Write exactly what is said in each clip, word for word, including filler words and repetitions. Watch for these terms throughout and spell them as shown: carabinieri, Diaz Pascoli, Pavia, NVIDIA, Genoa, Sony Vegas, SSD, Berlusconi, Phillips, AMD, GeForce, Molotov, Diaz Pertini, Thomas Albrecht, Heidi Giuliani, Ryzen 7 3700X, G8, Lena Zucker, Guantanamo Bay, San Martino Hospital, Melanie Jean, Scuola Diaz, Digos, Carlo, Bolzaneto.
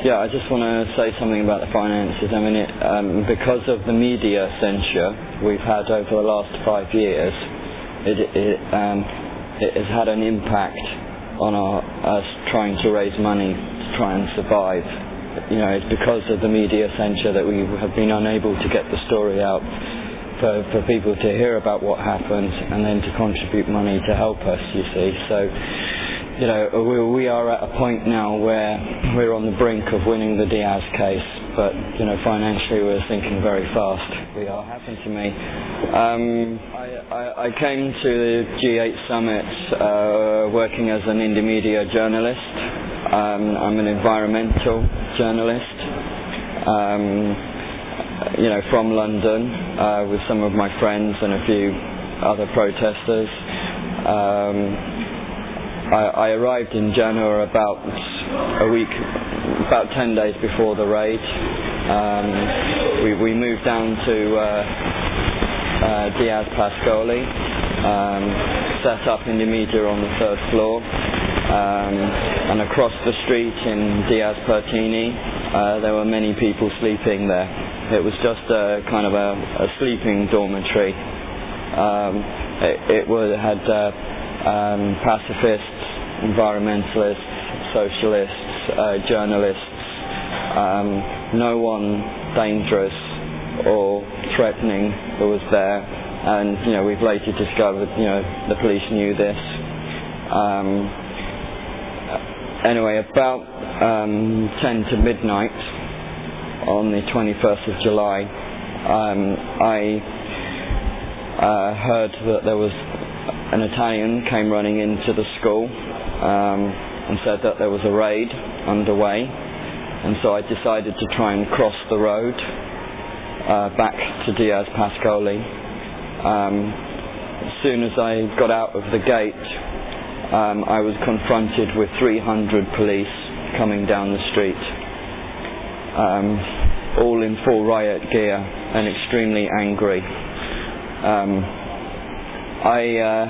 Yeah, I just want to say something about the finances. I mean, it, um, because of the media censure we've had over the last five years, it, it, um, it has had an impact on our, us trying to raise money to try and survive. You know, it's because of the media censure that we have been unable to get the story out for, for people to hear about what happened and then to contribute money to help us, you see. So, you know, we are at a point now where we're on the brink of winning the Diaz case, but, you know, financially we're sinking very fast. We are. It happened to me. Um, I, I, I came to the G eight summit uh, working as an indie media journalist. Um, I'm an environmental journalist, um, you know, from London, uh, with some of my friends and a few other protesters. Um, I, I arrived in Genoa about a week, about ten days before the raid. Um, we, we moved down to uh, uh, Diaz Pascoli, um, set up in the media on the third floor, um, and across the street in Diaz Pertini, uh, there were many people sleeping there. It was just a kind of a, a sleeping dormitory. Um, it, it was, had. Uh, Um, pacifists, environmentalists, socialists, uh, journalists, um, no one dangerous or threatening that was there, and you know, we've later discovered, you know, the police knew this. Um, anyway, about um, ten to midnight on the twenty-first of July, um, I uh, heard that there was an Italian came running into the school um, and said that there was a raid underway, and so I decided to try and cross the road uh, back to Diaz Pascoli. Um, as soon as I got out of the gate, um, I was confronted with three hundred police coming down the street, um, all in full riot gear and extremely angry. Um, I uh,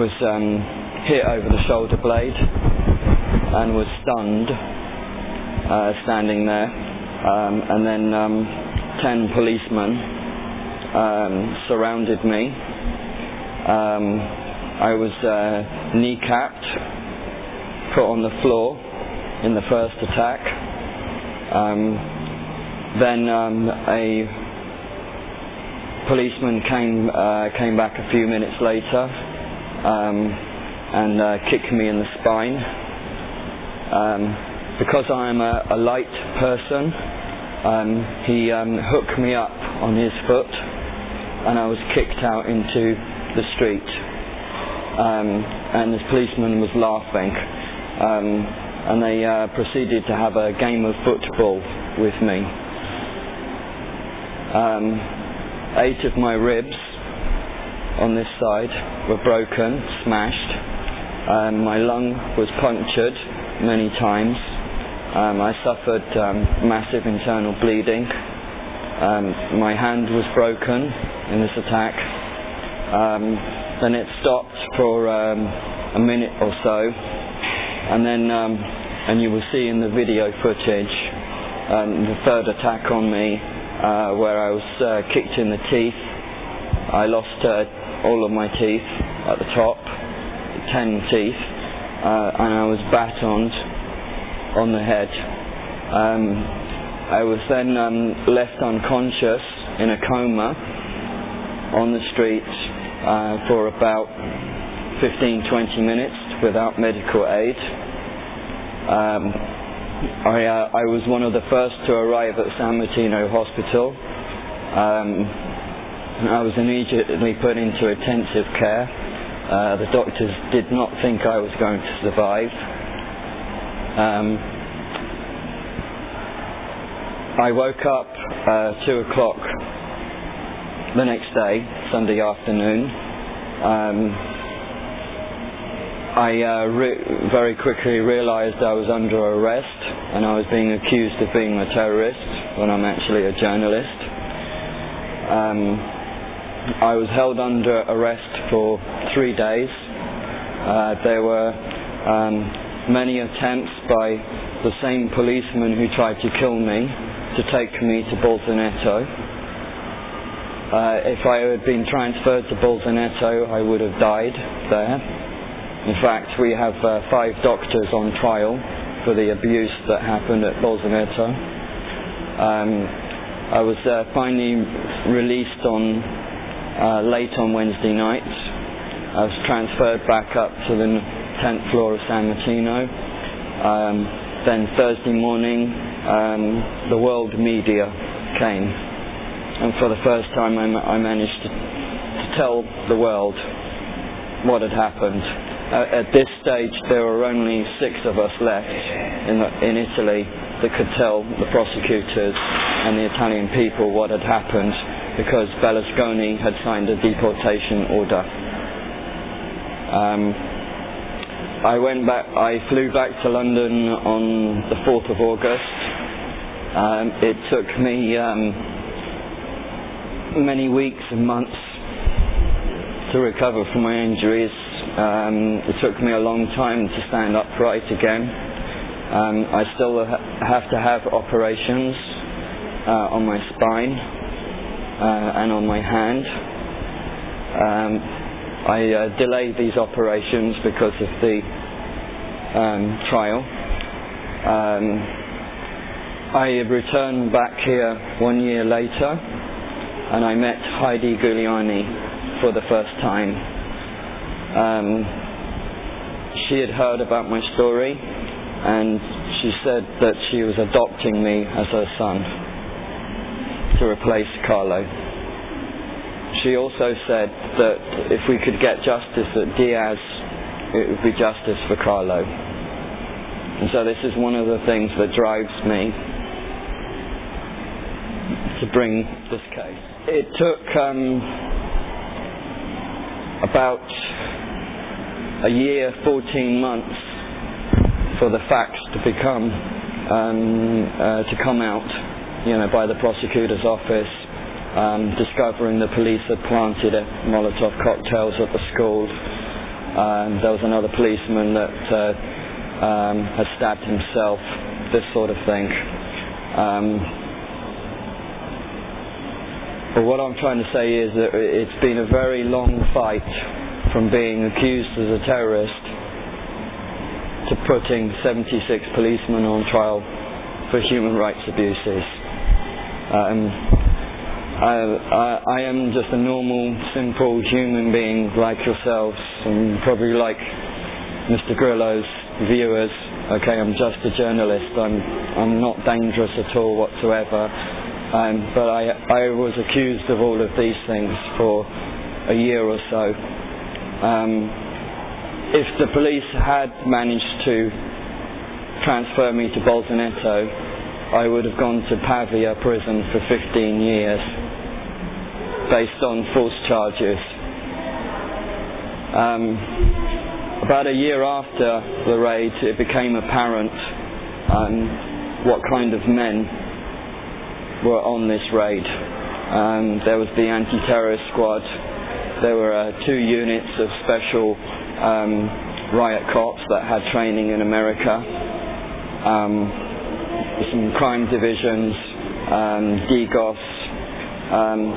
was um, hit over the shoulder blade and was stunned uh, standing there, um, and then um, ten policemen um, surrounded me. Um, I was uh, kneecapped, put on the floor in the first attack. Um, then um, a policeman came uh, came back a few minutes later um, and uh, kicked me in the spine. Um, because I am a, a light person, um, he um, hooked me up on his foot, and I was kicked out into the street. Um, and this policeman was laughing, um, and they uh, proceeded to have a game of football with me. Um, Eight of my ribs on this side were broken, smashed. Um, my lung was punctured many times. Um, I suffered um, massive internal bleeding. Um, my hand was broken in this attack. Um, then it stopped for um, a minute or so, and then, um, and you will see in the video footage, um, the third attack on me, Uh, where I was uh, kicked in the teeth. I lost uh, all of my teeth at the top, ten teeth, uh, and I was batoned on the head. Um, I was then um, left unconscious in a coma on the street uh, for about fifteen to twenty minutes without medical aid. Um, I, uh, I was one of the first to arrive at San Martino Hospital, um, and I was immediately put into intensive care. Uh, the doctors did not think I was going to survive. Um, I woke up uh, two o'clock the next day, Sunday afternoon. Um, I uh, re very quickly realised I was under arrest, and I was being accused of being a terrorist when I'm actually a journalist. Um, I was held under arrest for three days. Uh, there were um, many attempts by the same policeman who tried to kill me to take me to Bolzaneto. Uh, if I had been transferred to Bolzaneto, I would have died there. In fact, we have uh, five doctors on trial for the abuse that happened at Bolzaneto. Um, I was uh, finally released on uh, late on Wednesday night. I was transferred back up to the tenth floor of San Martino. Um, then Thursday morning, um, the world media came, and for the first time I, ma I managed to, to tell the world what had happened. Uh, at this stage, there were only six of us left in, the, in Italy that could tell the prosecutors and the Italian people what had happened, because Berlusconi had signed a deportation order. Um, I went back. I flew back to London on the fourth of August. Um, it took me um, many weeks and months to recover from my injuries. Um, it took me a long time to stand upright again. Um, I still ha have to have operations uh, on my spine uh, and on my hand. Um, I uh, delayed these operations because of the um, trial. Um, I returned back here one year later, and I met Heidi Giuliani for the first time. Um, she had heard about my story, and she said that she was adopting me as her son to replace Carlo. She also said that if we could get justice at Diaz, it would be justice for Carlo. And so this is one of the things that drives me to bring this case. It took um, about a year, fourteen months for the facts to become, um, uh, to come out, you know, by the prosecutor's office. Um, discovering the police had planted a Molotov cocktails at the school. Um, there was another policeman that uh, um, had stabbed himself, this sort of thing. Um, but what I'm trying to say is that it's been a very long fight from being accused as a terrorist to putting seventy-six policemen on trial for human rights abuses. Um, I, I, I am just a normal, simple human being like yourselves, and probably like Mister Grillo's viewers. Okay, I'm just a journalist. I'm, I'm not dangerous at all whatsoever. Um, but I, I was accused of all of these things for a year or so. Um, if the police had managed to transfer me to Bolzaneto, I would have gone to Pavia prison for fifteen years. Based on false charges. Um, about a year after the raid, it became apparent um, what kind of men were on this raid. Um, there was the anti-terrorist squad, there were uh, two units of special um, riot cops that had training in America, um, some crime divisions, um, Digos. Um,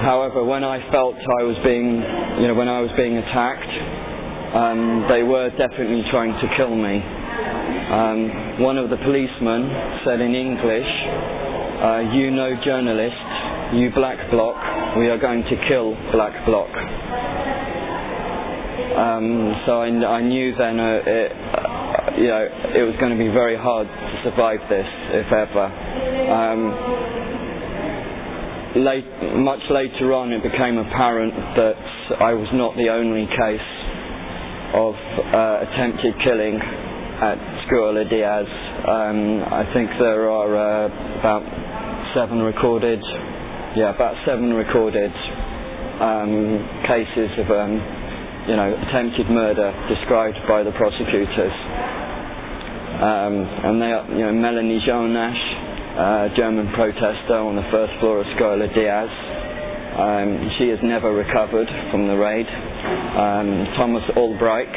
However, when I felt I was being, you know, when I was being attacked, um, they were definitely trying to kill me. Um, one of the policemen said in English, uh, "You know, journalist, you black bloc, we are going to kill black bloc." Um, so I, I knew then, uh, it, uh, you know, it was going to be very hard to survive this, if ever. Um, Late, much later on, it became apparent that I was not the only case of uh, attempted killing at Scuola Diaz. Um, I think there are uh, about seven recorded, yeah, about seven recorded um, cases of, um, you know, attempted murder described by the prosecutors. Um, and they are, you know, Melanie Jean, Uh, German protester on the first floor of Scuola Diaz. Um, she has never recovered from the raid. Um, Thomas Albrecht,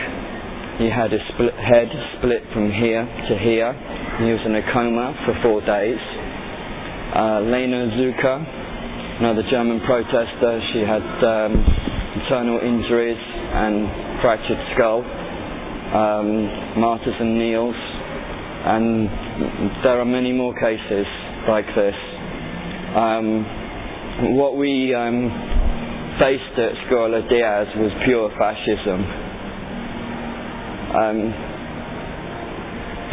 He had his split head split from here to here. He was in a coma for four days. Uh, Lena Zucker, another German protester, she had um, internal injuries and fractured skull. Um, Martyrs and Neils, and there are many more cases like this. Um, what we um, faced at Scuola Diaz was pure fascism. Um,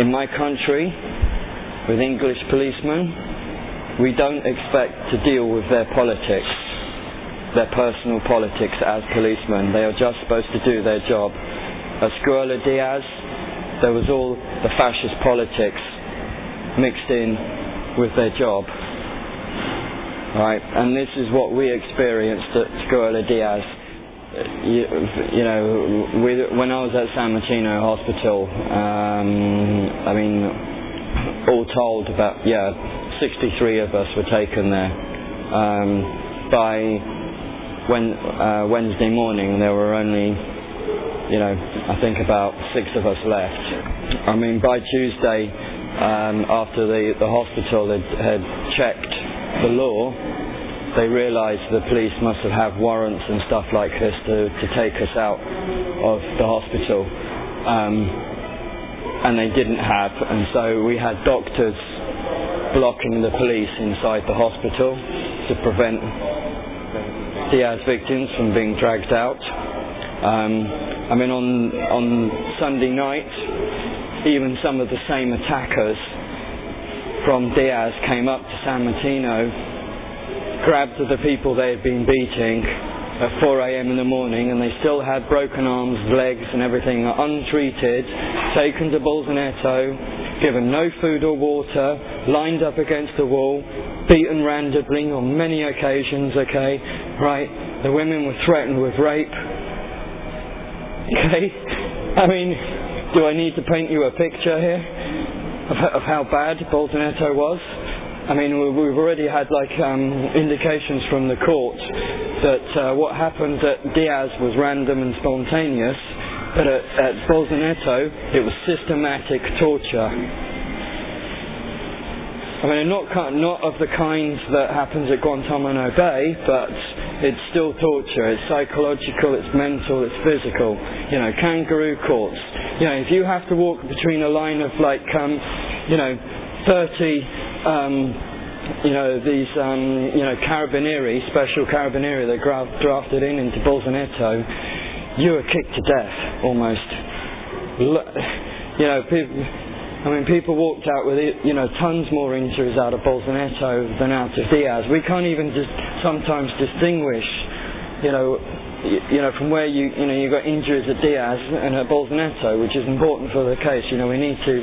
in my country, with English policemen, we don't expect to deal with their politics, their personal politics as policemen. They are just supposed to do their job. At Scuola Diaz, there was all the fascist politics mixed in with their job. Right, and this is what we experienced at Scuola Diaz. You, you know, we, when I was at San Martino Hospital, um, I mean, all told, about yeah, sixty-three of us were taken there. Um, by when, uh, Wednesday morning, there were only, you know, I think about six of us left. I mean, by Tuesday, um, after the, the hospital had, had checked the law, they realised the police must have had warrants and stuff like this to, to take us out of the hospital. Um, and they didn't have, and so we had doctors blocking the police inside the hospital to prevent Diaz victims from being dragged out. Um, I mean, on, on Sunday night, even some of the same attackers from Diaz came up to San Martino, grabbed the people they had been beating at four A M in the morning, and they still had broken arms, legs and everything, untreated, taken to Bolzaneto, given no food or water, lined up against the wall, beaten randomly on many occasions, okay, right, the women were threatened with rape. Okay, I mean, do I need to paint you a picture here of, of how bad Bolzaneto was? I mean, we, we've already had like um, indications from the court that uh, what happened at Diaz was random and spontaneous, but at, at Bolzaneto it was systematic torture. I mean, not not of the kind that happens at Guantanamo Bay, but it's still torture. It's psychological, it's mental, it's physical. You know, kangaroo courts. You know, if you have to walk between a line of like, um, you know, thirty, um, you know, these, um, you know, carabinieri, special carabinieri that gra- drafted in into Bolzaneto, you were kicked to death almost. L- you know, people. I mean, people walked out with, you know, tons more injuries out of Bolzaneto than out of Diaz. We can't even just sometimes distinguish, you know, you, you know, from where you, you know, you got injuries at Diaz and at Bolzaneto, which is important for the case. You know, we need to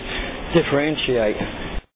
differentiate.